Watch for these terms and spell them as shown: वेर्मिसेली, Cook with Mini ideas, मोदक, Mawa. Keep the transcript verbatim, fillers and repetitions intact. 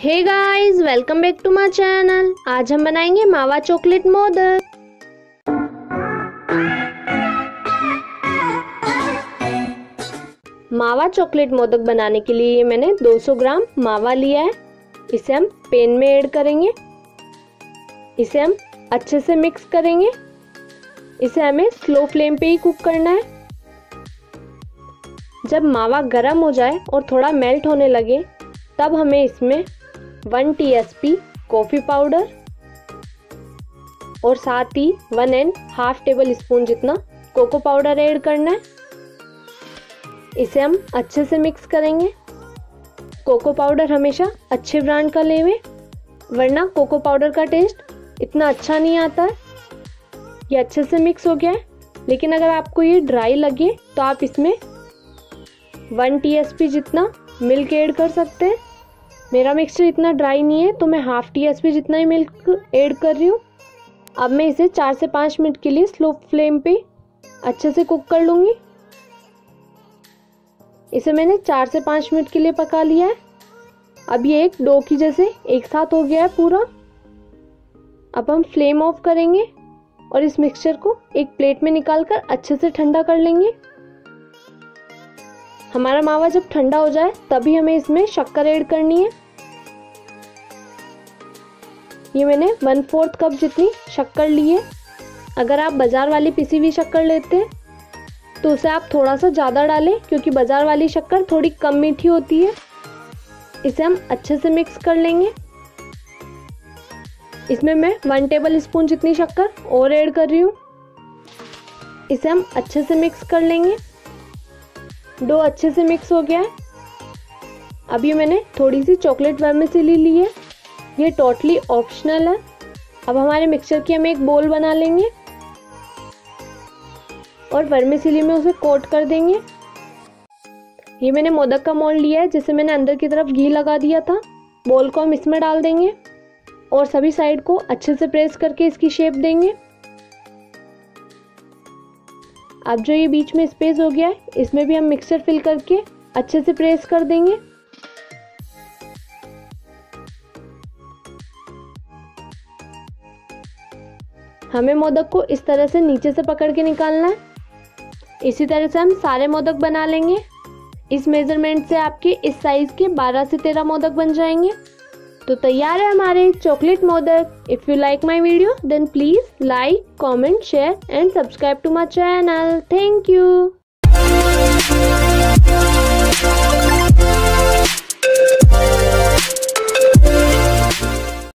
Hey guys, welcome back to my channel. आज हम बनाएंगे मावा चॉकलेट मोदक। मावा चॉकलेट मोदक बनाने के लिए मैंने दो सौ ग्राम मावा लिया है। इसे हम पैन में ऐड करेंगे। इसे हम अच्छे से मिक्स करेंगे। इसे हमें स्लो फ्लेम पे ही कुक करना है। जब मावा गर्म हो जाए और थोड़ा मेल्ट होने लगे, तब हमें इसमें वन टीस्पून कॉफ़ी पाउडर और साथ ही one and half tablespoon जितना कोको पाउडर ऐड करना है। इसे हम अच्छे से मिक्स करेंगे। कोको पाउडर हमेशा अच्छे ब्रांड का लेवे, वरना कोको पाउडर का टेस्ट इतना अच्छा नहीं आता है। ये अच्छे से मिक्स हो गया है, लेकिन अगर आपको ये ड्राई लगे तो आप इसमें वन टीस्पून जितना मिल्क ऐड कर सकते हैं। मेरा मिक्सचर इतना ड्राई नहीं है तो मैं हाफ टीस्पून जितना ही मिल्क ऐड कर रही हूँ। अब मैं इसे चार से पाँच मिनट के लिए स्लो फ्लेम पे अच्छे से कुक कर लूँगी। इसे मैंने चार से पाँच मिनट के लिए पका लिया है। अब ये एक डो की जैसे एक साथ हो गया है पूरा। अब हम फ्लेम ऑफ करेंगे और इस मिक्सचर को एक प्लेट में निकालकर अच्छे से ठंडा कर लेंगे। हमारा मावा जब ठंडा हो जाए तभी हमें इसमें शक्कर ऐड करनी है। ये मैंने वन फोर्थ कप जितनी शक्कर ली है। अगर आप बाजार वाली पिसी हुई शक्कर लेते हैं तो उसे आप थोड़ा सा ज़्यादा डालें, क्योंकि बाजार वाली शक्कर थोड़ी कम मीठी होती है। इसे हम अच्छे से मिक्स कर लेंगे। इसमें मैं वन टेबल स्पून जितनी शक्कर और ऐड कर रही हूँ। इसे हम अच्छे से मिक्स कर लेंगे। डो अच्छे से मिक्स हो गया है। अब ये मैंने थोड़ी सी चॉकलेट वेर्मिसेली ली है। ये टोटली ऑप्शनल है। अब हमारे मिक्सचर की हम एक बॉल बना लेंगे और वेर्मिसेली में उसे कोट कर देंगे। ये मैंने मोदक का मोल्ड लिया है, जिसे मैंने अंदर की तरफ घी लगा दिया था। बॉल को हम इसमें डाल देंगे और सभी साइड को अच्छे से प्रेस करके इसकी शेप देंगे। अब जो ये बीच में स्पेस हो गया है, इसमें भी हम मिक्सचर फिल करके अच्छे से प्रेस कर देंगे। हमें मोदक को इस तरह से नीचे से पकड़ के निकालना है। इसी तरह से हम सारे मोदक बना लेंगे। इस मेजरमेंट से आपके इस साइज के बारह से तेरह मोदक बन जाएंगे। तो तैयार है हमारे chocolate मोदक। If you like my video then please like, comment, share and subscribe to my channel. Thank you.